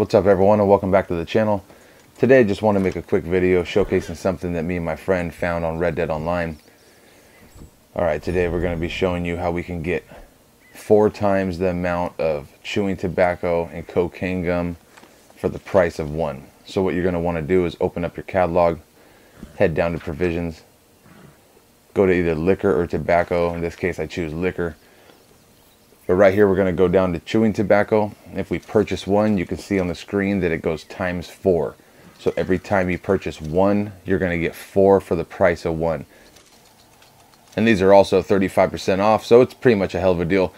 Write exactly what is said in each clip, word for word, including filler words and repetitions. What's up everyone and welcome back to the channel. Today I just want to make a quick video showcasing something that me and my friend found on Red Dead Online. Alright, today we're going to be showing you how we can get four times the amount of chewing tobacco and cocaine gum for the price of one. So what you're going to want to do is open up your catalog, head down to provisions, go to either liquor or tobacco. In this case I choose liquor. But right here we're going to go down to chewing tobacco. If we purchase one, you can see on the screen that it goes times four. So every time you purchase one, you're going to get four for the price of one. And these are also thirty-five percent off, so it's pretty much a hell of a deal.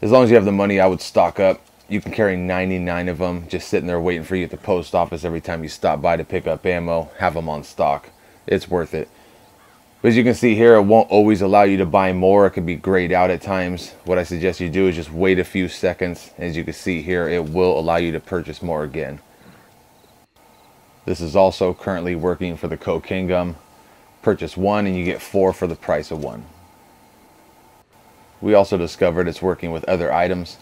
As long as you have the money, I would stock up. You can carry ninety-nine of them just sitting there waiting for you at the post office every time you stop by to pick up ammo. Have them on stock. It's worth it. But as you can see here, it won't always allow you to buy more. It can be grayed out at times. What I suggest you do is just wait a few seconds. As you can see here, it will allow you to purchase more again. This is also currently working for the cocaine gum. Purchase one and you get four for the price of one. We also discovered it's working with other items.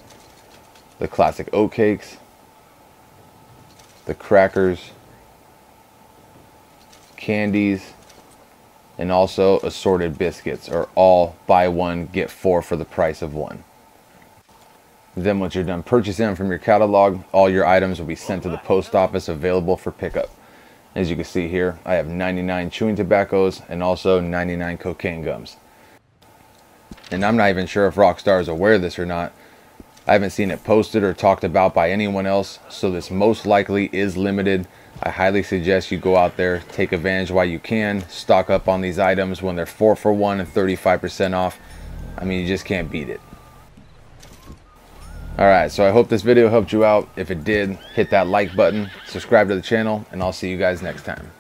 The classic oat cakes, the crackers, candies, and also assorted biscuits are all buy one, get four for the price of one. Then once you're done purchasing them from your catalog, all your items will be sent to the post office available for pickup. As you can see here, I have ninety-nine chewing tobaccos and also ninety-nine cocaine gums. And I'm not even sure if Rockstar is aware of this or not. I haven't seen it posted or talked about by anyone else, so this most likely is limited. I highly suggest you go out there, take advantage while you can, stock up on these items when they're four for one and thirty-five percent off. I mean, you just can't beat it. Alright, so I hope this video helped you out. If it did, hit that like button, subscribe to the channel, and I'll see you guys next time.